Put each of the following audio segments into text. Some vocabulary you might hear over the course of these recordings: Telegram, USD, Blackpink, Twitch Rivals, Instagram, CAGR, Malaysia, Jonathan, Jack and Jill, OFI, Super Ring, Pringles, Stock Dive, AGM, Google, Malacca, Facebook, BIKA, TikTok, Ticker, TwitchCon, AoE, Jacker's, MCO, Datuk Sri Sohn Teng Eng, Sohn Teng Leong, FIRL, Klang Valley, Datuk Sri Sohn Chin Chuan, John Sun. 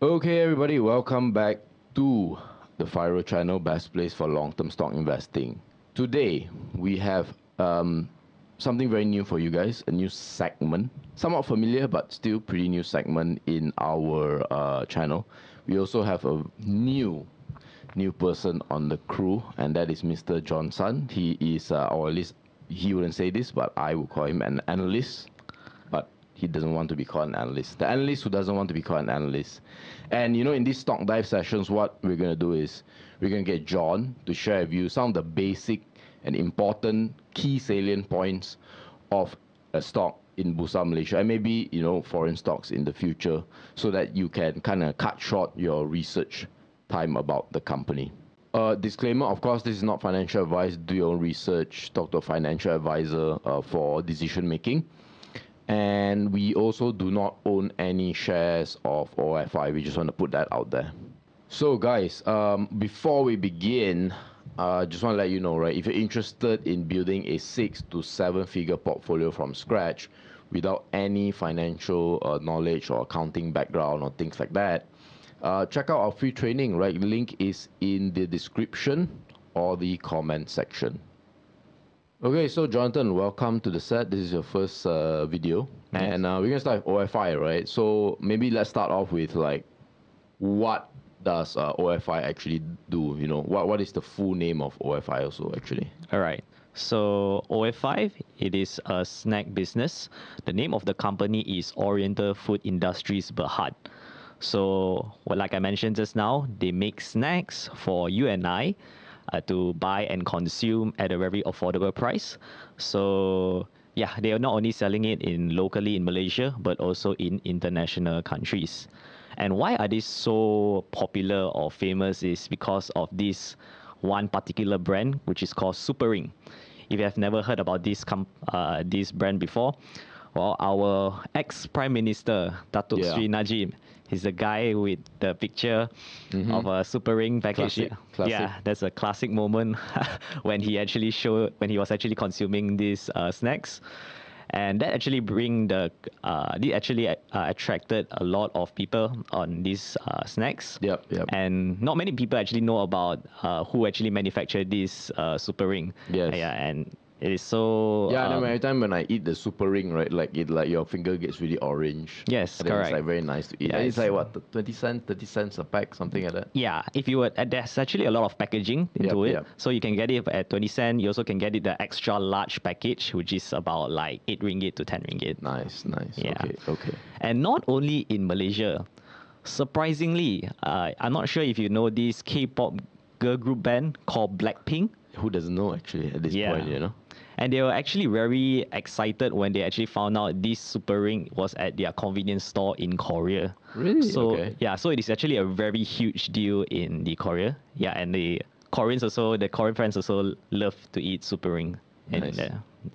Okay, everybody, welcome back to the FIRL channel, best place for long-term stock investing. Today, we have something very new for you guys, a new segment, somewhat familiar but still pretty new segment in our channel. We also have a new person on the crew, and that is Mr. John Sun. He is, or at least he wouldn't say this, but I would call him an analyst. He doesn't want to be called an analyst. The analyst who doesn't want to be called an analyst. And you know, in these stock dive sessions, what we're going to do is we're going to get John to share with you some of the basic and important key salient points of a stock in Bursa Malaysia, and maybe, you know, foreign stocks in the future, so that you can kind of cut short your research time about the company. Disclaimer, of course, this is not financial advice. Do your own research. Talk to a financial advisor for decision making. And we also do not own any shares of OFI. We just want to put that out there. So guys, before we begin, just want to let you know, right, if you're interested in building a 6- to 7-figure portfolio from scratch without any financial knowledge or accounting background or things like that, check out our free training, right? Link is in the description or the comment section. Okay, so Jonathan, welcome to the set. This is your first video. Yes. And we're going to start with OFI, right? So maybe let's start off with, like, what does OFI actually do? You know, what is the full name of OFI also, actually? All right. So OFI, it is a snack business. The name of the company is Oriental Food Industries Berhad. So, well, like I mentioned just now, they make snacks for you and I. To buy and consume at a very affordable price. So yeah, they are not only selling it locally in Malaysia, but also in international countries. And why are they so popular or famous is because of this one particular brand, which is called Super Ring. If you have never heard about this brand before, well, our ex-Prime Minister, Datuk Sri Najib, he's the guy with the picture of a Super Ring package. Classic. Yeah, that's a classic moment when he actually was consuming these snacks, and that actually attracted a lot of people on these snacks. Yep. And not many people actually know about who actually manufactured this Super Ring. Yes. Yeah, and it is so... Yeah, I know every time when I eat the Super Ring, right, like your finger gets really orange. Yes, and correct. It's like very nice to eat. Yeah, it's like, what, 20 cents, 30 cents a pack, something like that? Yeah, if you were... There's actually a lot of packaging into it. So you can get it at 20 cents. You also can get it the extra large package, which is about like 8 ringgit to 10 ringgit. Nice. Yeah. Okay. And not only in Malaysia, surprisingly, I'm not sure if you know this K-pop girl group band called Blackpink. Who doesn't know, actually, at this point, you know? And they were actually very excited when they actually found out this Super Ring was at their convenience store in Korea. Really? So, yeah, so it is actually a very huge deal in Korea. Yeah, and the Korean friends also love to eat Super Ring. Nice.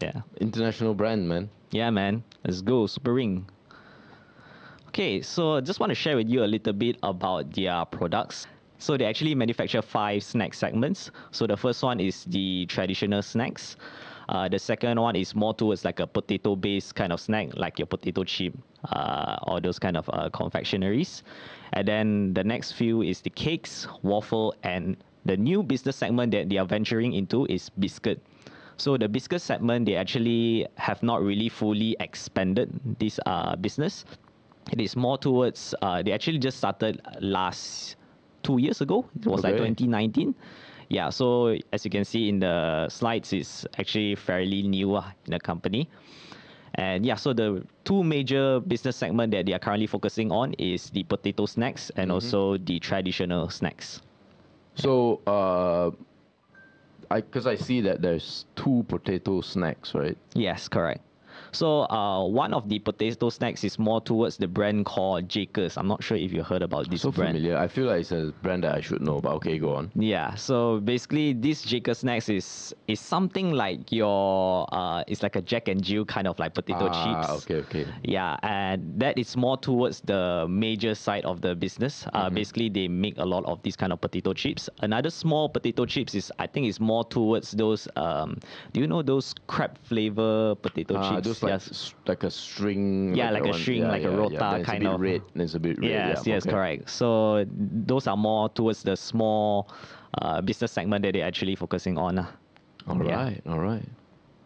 Yeah. International brand, man. Yeah, man. Let's go, Super Ring. Okay, so I just want to share with you a little bit about their products. So they actually manufacture 5 snack segments. So the first one is the traditional snacks. The second one is more towards like a potato-based kind of snack, like your potato chip or those kind of confectionaries. And then the next few is the cakes, waffle, and the new business segment that they are venturing into is biscuit. So the biscuit segment, they actually have not really fully expanded this business. It is more towards, they actually just started last 2 years ago. It was like 2019. Yeah, so as you can see in the slides, it's actually fairly new in the company. And yeah, so the 2 major business segments that they are currently focusing on is the potato snacks and also the traditional snacks. So, because I see that there's 2 potato snacks, right? Yes, correct. So one of the potato snacks is more towards the brand called Jacker's. I'm not sure if you heard about this brand. So familiar. I feel like it's a brand that I should know, but okay, go on. Yeah, so basically this Jacker's snacks is something like your, it's like a Jack and Jill kind of like potato chips. Okay. Yeah, and that is more towards the major side of the business. Basically, they make a lot of these kind of potato chips. Another small potato chips is, I think it's more towards those, do you know those crab flavor potato chips? like like a string. Yeah, like a string, like a rota kind of. It's a bit red. Yes, correct. So those are more towards the small business segment that they're actually focusing on. All right.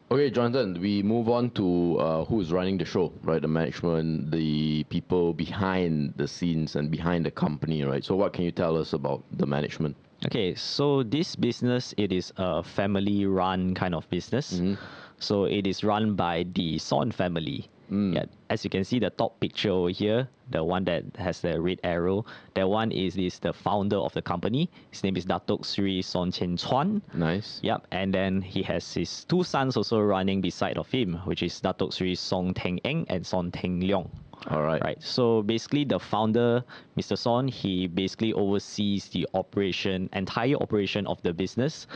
Okay, Jonathan, we move on to who's running the show, right? The management, the people behind the scenes and behind the company, right? So what can you tell us about the management? Okay, so this business, it is a family-run kind of business. Mm-hmm. So it is run by the Sohn family. Mm. Yeah, as you can see, the top picture over here, the one that has the red arrow, that one is the founder of the company. His name is Datuk Sri Sohn Chin Chuan. Nice. Yep. And then he has his two sons also running beside of him, which is Datuk Sri Sohn Teng Eng and Sohn Teng Leong. All right. Right. So basically, the founder, Mr. Sohn, he basically oversees the entire operation of the business,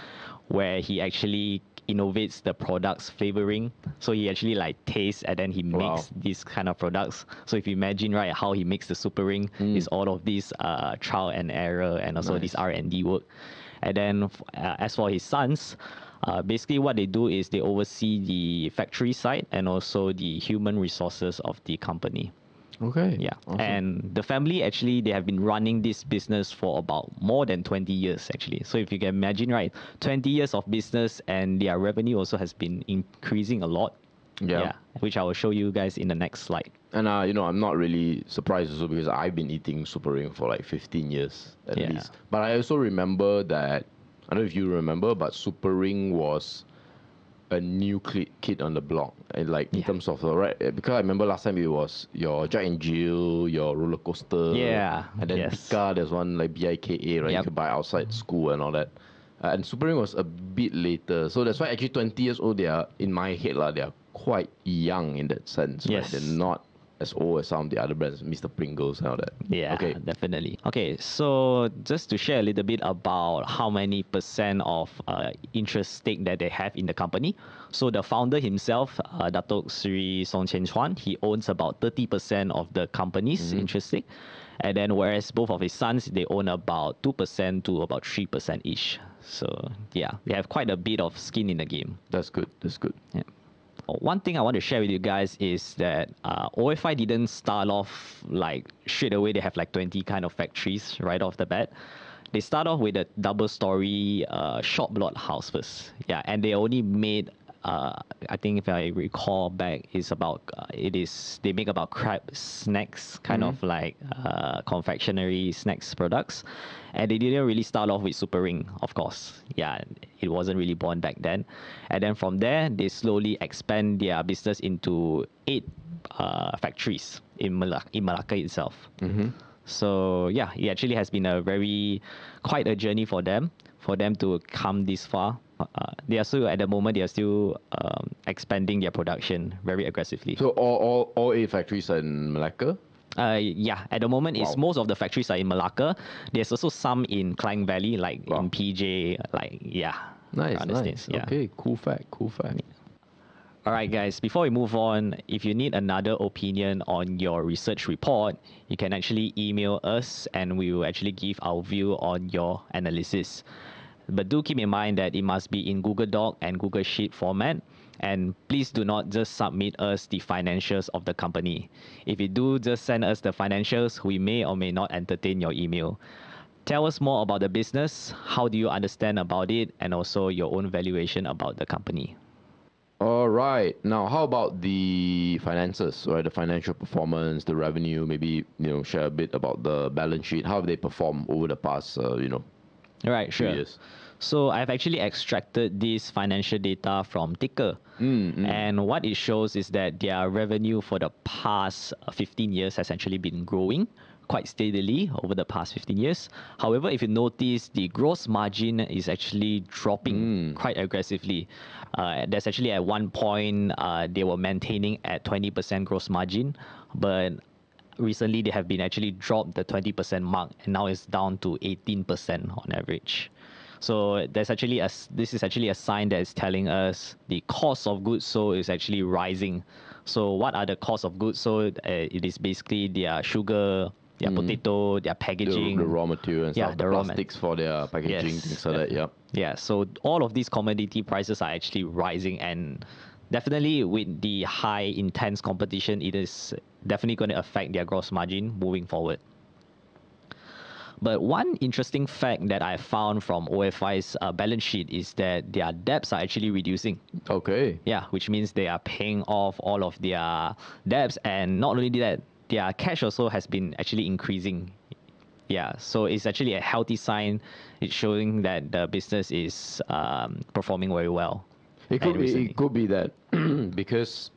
where he actually innovates the products flavoring. So he actually like tastes and then he makes these kind of products. So if you imagine, right, how he makes the Super Ring is all of these trial and error and also this R&D work. And then as for his sons, basically what they do is they oversee the factory side and also the human resources of the company. Okay. Yeah. Awesome. And the family actually, they have been running this business for about more than 20 years actually. So if you can imagine, right, 20 years of business and their revenue also has been increasing a lot. Yeah. Which I will show you guys in the next slide. And, you know, I'm not really surprised also because I've been eating Super Ring for like 15 years at least. But I also remember that, I don't know if you remember, but Super Ring was a new kid on the block, and like in terms of right, because I remember last time it was your Jack and Jill, your roller coaster, and then Ticker, there's one like BIKA, right? You could buy outside school and all that. And Super Ring was a bit later, so that's why actually 20 years old, they are in my head lah. They are quite young in that sense. Yes, right? They're not as old as some of the other brands, Mr. Pringles and all that. Yeah, okay. Definitely. Okay, so just to share a little bit about how many percent of interest stake that they have in the company. So the founder himself, Datuk Sri Sohn Chin Chuan, he owns about 30% of the company's interest stake. And then whereas both of his sons, they own about 2% to about 3% each. So yeah, they have quite a bit of skin in the game. That's good, that's good. Yeah. One thing I want to share with you guys is that OFI didn't start off like straight away. They have like 20 kind of factories right off the bat. They start off with a double-story shop lot house first. Yeah, and they only made, I think if I recall back, it's about they make about crab snacks kind of like confectionery snacks products, and they didn't really start off with Super Ring, of course. Yeah, it wasn't really born back then, and then from there they slowly expand their business into 8 factories in Malacca itself. So yeah, it actually has been quite a journey for them to come this far. They are still, at the moment, they are still expanding their production very aggressively. So all 8 factories are in Malacca? Yeah, at the moment, it's most of the factories are in Malacca. There's also some in Klang Valley, like in PJ, like, Nice. Yeah. Okay, cool fact. Yeah. All right, guys, before we move on, if you need another opinion on your research report, you can actually email us and we will actually give our view on your analysis. But do keep in mind that it must be in Google Doc and Google Sheet format. And please do not just submit us the financials of the company. If you do just send us the financials, we may or may not entertain your email. Tell us more about the business. How do you understand about it? And also your own valuation about the company. All right. Now, how about the finances, right? The financial performance, the revenue, maybe, you know, share a bit about the balance sheet. How have they performed over the past, All right, sure. Yes. So I've actually extracted this financial data from Ticker. And what it shows is that their revenue for the past 15 years has actually been growing quite steadily over the past 15 years. However, if you notice, the gross margin is actually dropping quite aggressively. There's actually at one point, they were maintaining at 20% gross margin, but recently, they have been actually dropped the 20% mark, and now it's down to 18% on average. So there's actually this is actually a sign that is telling us the cost of goods sold is actually rising. So what are the cost of goods sold? It is basically their sugar, their potato, their packaging, the raw material, and stuff, the plastics for their packaging, things like that. Yeah. So all of these commodity prices are actually rising, and definitely with the high intense competition, it is definitely going to affect their gross margin moving forward. But one interesting fact that I found from OFI's balance sheet is that their debts are actually reducing. Okay. Yeah, which means they are paying off all of their debts, and not only that, their cash also has been actually increasing. Yeah, so it's actually a healthy sign. It's showing that the business is performing very well. It could be that because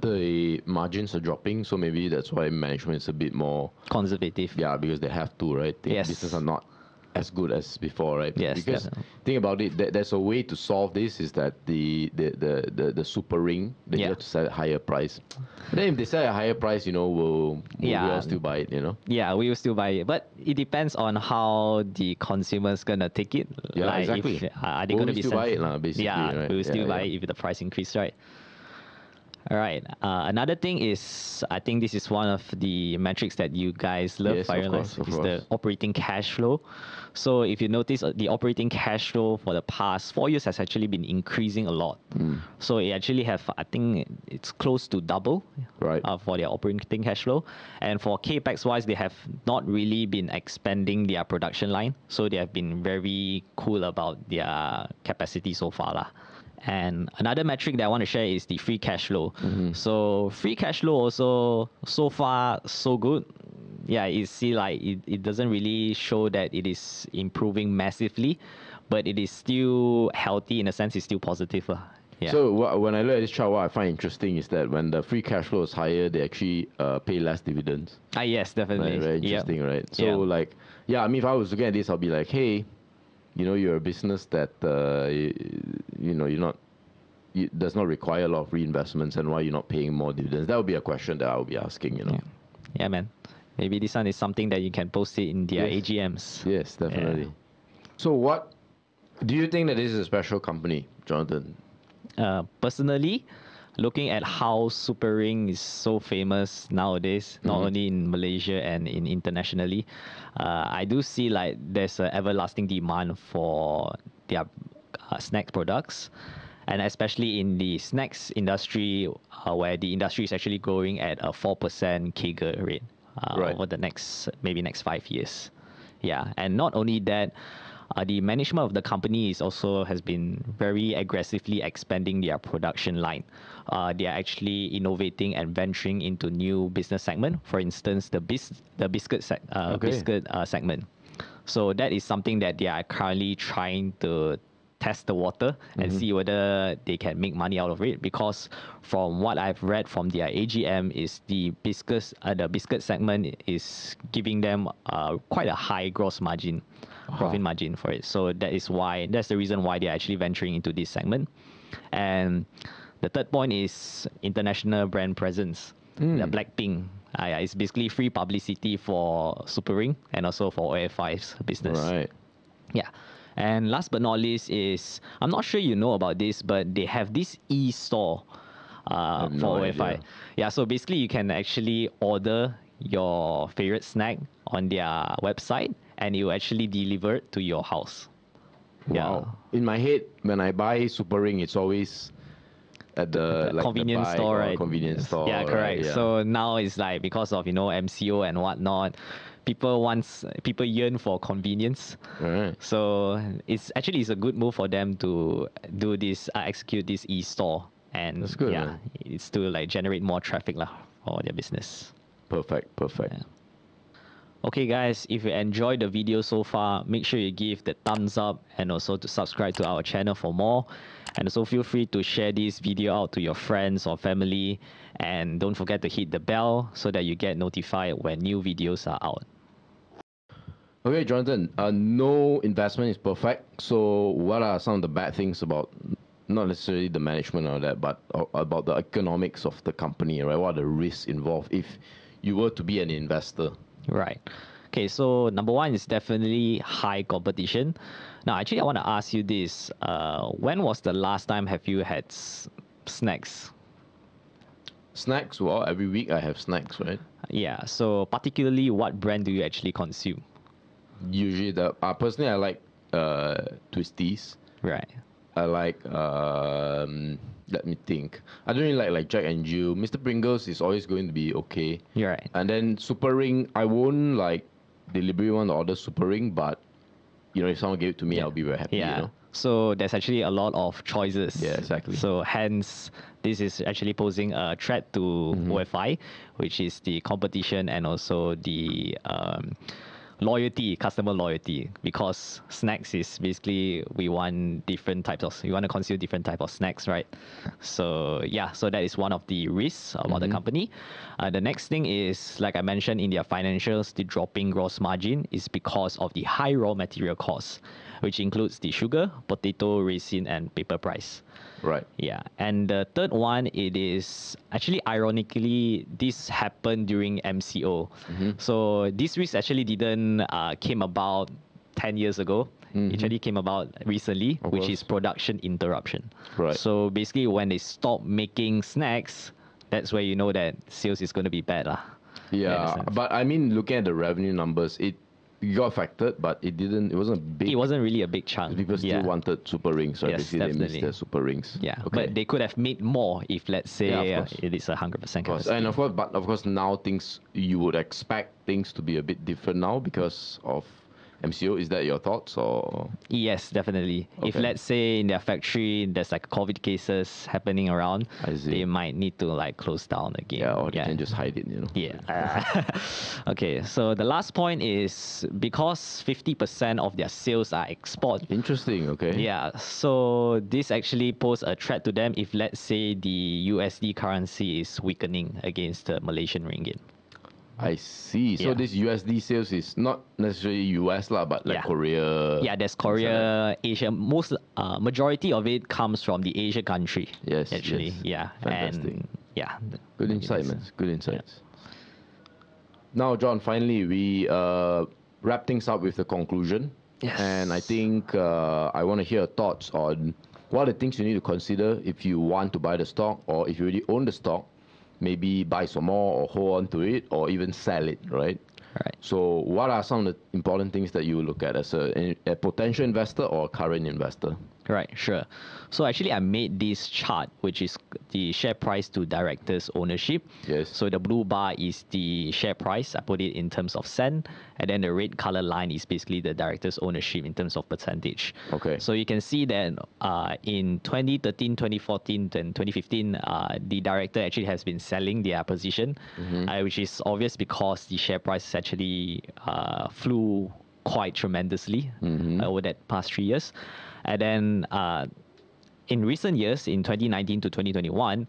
the margins are dropping, so maybe that's why management is a bit more conservative. Yeah, because they have to, right? Yes. Businesses are not as good as before, right? Yes. Because think about it, there's a way to solve this is that the super ring, they have to sell at a higher price. But then if they sell at a higher price, you know, we all still buy it, you know? Yeah, we will still buy it. But it depends on how the consumer's going to take it. Yeah, like exactly. Are they going to be still buy it, basically? Yeah, right? We will still buy it if the price increase, right? All right. Another thing is, I think this is one of the metrics that you guys love, FIRL, the operating cash flow. So if you notice, the operating cash flow for the past 4 years has actually been increasing a lot. Mm. So it actually have, I think it's close to double, right, for their operating cash flow. And for CapEx wise, they have not really been expanding their production line. So they have been very cool about their capacity so far. And another metric that I want to share is the free cash flow. Mm-hmm. So free cash flow also, so far, so good. Yeah, you see like it doesn't really show that it is improving massively, but it is still healthy in a sense, it's still positive. Yeah. So when I look at this chart, what I find interesting is that when the free cash flow is higher, they actually pay less dividends. Ah, yes, definitely. Right, very interesting, right? So like, yeah, I mean, if I was looking at this, I'll be like, hey, you know, you're a business that, you know, it does not require a lot of reinvestments, and why you're not paying more dividends? That would be a question that I would be asking, you know. Yeah, man. Maybe this one is something that you can post it in their AGMs. Yes, definitely. Yeah. So what, do you think that this is a special company, Jonathan? Personally, looking at how Super Ring is so famous nowadays, not only in Malaysia and internationally, I do see like there's an everlasting demand for their snack products, and especially in the snacks industry, where the industry is actually growing at a 4% CAGR rate over the next 5 years. Yeah, and not only that, the management of the company has been very aggressively expanding their production line. They are actually innovating and venturing into new business segment. For instance, the biscuit segment. So that is something that they are currently trying to test the water and see whether they can make money out of it. Because from what I've read from their AGM, is the biscuit segment is giving them quite a high gross margin, profit margin for it. So that's the reason why they're actually venturing into this segment. And the third point is international brand presence. The Blackpink. It's basically free publicity for Super Ring and also for OFI's business. Right. Yeah. And last but not least is, I'm not sure you know about this, but they have this e-store for OFI. Idea. Yeah, so basically you can actually order your favorite snack on their website and it will actually deliver it to your house. Wow. Yeah. In my head, when I buy Super Ring, it's always at the convenience store, right? Convenience store. Yeah, correct. Right? Yeah. So now it's like because of, you know, MCO and whatnot, people yearn for convenience. Right. So it's a good move for them to do this, execute this e-store, and that's good, it's to like generate more traffic for their business. Perfect. Yeah. Okay guys, if you enjoyed the video so far, make sure you give the thumbs up and also to subscribe to our channel for more. And also feel free to share this video out to your friends or family. And don't forget to hit the bell so that you get notified when new videos are out. Okay, Jonathan, no investment is perfect. So what are some of the bad things about, not necessarily the management or that, but about the economics of the company, right? What are the risks involved if you were to be an investor? Right. Okay, so number one is definitely high competition. Now, actually, I want to ask you this. When was the last time have you had snacks? Snacks? Well, every week I have snacks, right? Yeah. So particularly, what brand do you actually consume? Usually, personally, I like Twisties. Right. I like, let me think. I don't really like Jack and Jill. Mr. Pringles is always going to be okay. You're right. And then Super Ring, I won't like deliberately want to order Super Ring, but you know, if someone gave it to me, yeah, I'll be very happy. Yeah. You know? So there's actually a lot of choices. Yeah, exactly. So hence, this is actually posing a threat to OFI, which is the competition and also the loyalty, customer loyalty, because snacks is basically we want to consume different type of snacks, right? So yeah, so that is one of the risks about the company. The next thing is, like I mentioned in their financials, the dropping gross margin is because of the high raw material costs, which includes the sugar, potato, resin, and paper price. Right. Yeah. And the third one, it is actually ironically, this happened during MCO. So this risk actually didn't came about 10 years ago. It actually came about recently, which is production interruption. Right. So basically when they stop making snacks, that's where you know that sales is going to be bad. Yeah. But I mean, looking at the revenue numbers, it got affected, but it wasn't big. It wasn't really a big chunk. People still wanted Super Rings, so yes, they missed their Super Rings. Yeah, but they could have made more if, let's say, it is 100% capacity. And of course, but of course, now you would expect things to be a bit different now because of MCO. Is that your thoughts or? Yes, definitely. Okay. If let's say in their factory there's like COVID cases happening around, they might need to like close down again. Yeah, or they can just hide it, you know. Okay, so the last point is because 50% of their sales are export. Interesting. Okay. Yeah, so this actually poses a threat to them if let's say the USD currency is weakening against the Malaysian ringgit. I see. So this USD sales is not necessarily US lah, but like Korea. Yeah, there's Korea, Asia. Most majority of it comes from the Asia country. Yes, actually, fantastic. And good insight, man. Good insights. Yeah. Now, John, finally, we wrap things up with the conclusion. Yes. And I think I want to hear thoughts on what are the things you need to consider if you want to buy the stock, or if you already own the stock, maybe buy some more or hold on to it or even sell it, right? Right. So what are some of the important things that you look at as a potential investor or a current investor? Right, sure. So actually I made this chart, which is the share price to directors' ownership. Yes. So the blue bar is the share price. I put it in terms of cent. And then the red color line is basically the directors' ownership in terms of percentage. Okay. So you can see that in 2013, 2014, and 2015, the director actually has been selling their position, which is obvious because the share price actually flew quite tremendously over that past 3 years. And then in recent years, in 2019 to 2021,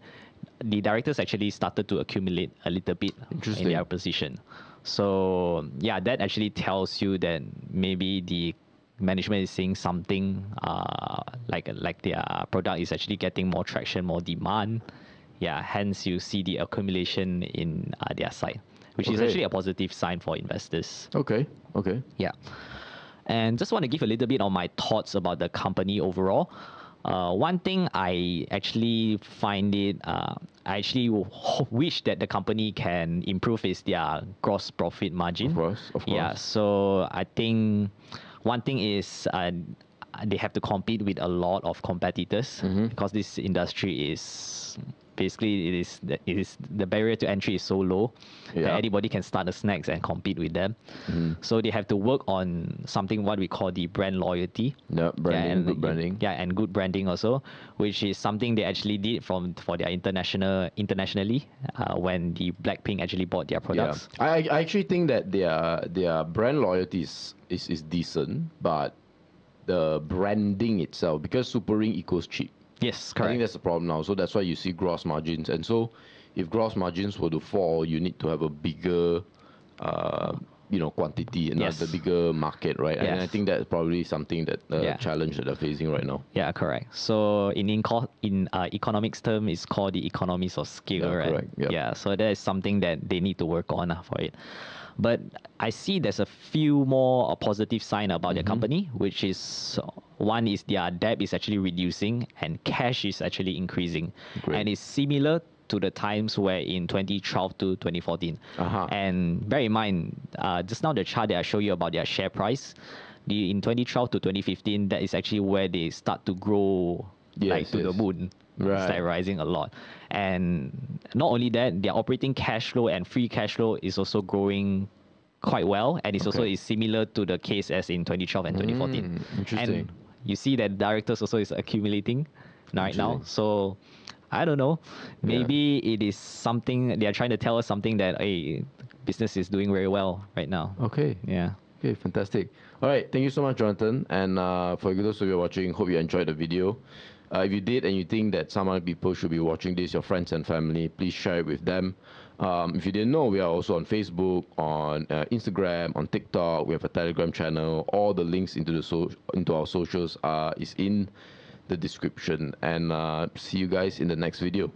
the directors actually started to accumulate a little bit in their position. So yeah, that actually tells you that maybe the management is seeing something like their product is actually getting more traction, more demand. Yeah, hence you see the accumulation in their side, which is actually a positive sign for investors. Okay. Yeah. And just want to give a little bit on my thoughts about the company overall. One thing I actually find it, I actually wish that the company can improve is their gross profit margin. Of course. Yeah, so I think one thing is they have to compete with a lot of competitors because this industry is basically the barrier to entry is so low that anybody can start the snacks and compete with them. So they have to work on something what we call the brand loyalty. Good branding. Yeah, and good branding also, which is something they actually did for their internationally when the Blackpink actually bought their products. Yeah. I actually think that their brand loyalty is decent, but the branding itself, because Super Ring equals cheap. Yes, correct. I think that's the problem now. So that's why you see gross margins. And so if gross margins were to fall, you need to have a bigger quantity and not the bigger market, right? Yes. And I think that's probably something that challenge that they're facing right now. Yeah, correct. So in economics term, it's called the economies of scale, right? Correct. Yep. Yeah, so that is something that they need to work on for it. But I see there's a few more positive signs about their company, which is one is their debt is actually reducing and cash is actually increasing. Great. And it's similar to the times where in 2012 to 2014. And bear in mind, just now the chart that I showed you about their share price, in 2012 to 2015, that is actually where they start to grow the moon. Right. Start rising a lot. And not only that, their operating cash flow and free cash flow is also growing quite well. And it's also is similar to the case as in 2012 and 2014. Interesting. And you see that directors also is accumulating right now. So I don't know. Maybe it is something, they are trying to tell us something that hey, business is doing very well right now. Okay. Yeah. Okay, fantastic. All right. Thank you so much, Jonathan. And for those of you watching, hope you enjoyed the video. If you did and you think that some other people should be watching this, your friends and family, please share it with them. If you didn't know, we are also on Facebook, on Instagram, on TikTok. We have a Telegram channel. All the links into the into our socials is in the description. And see you guys in the next video.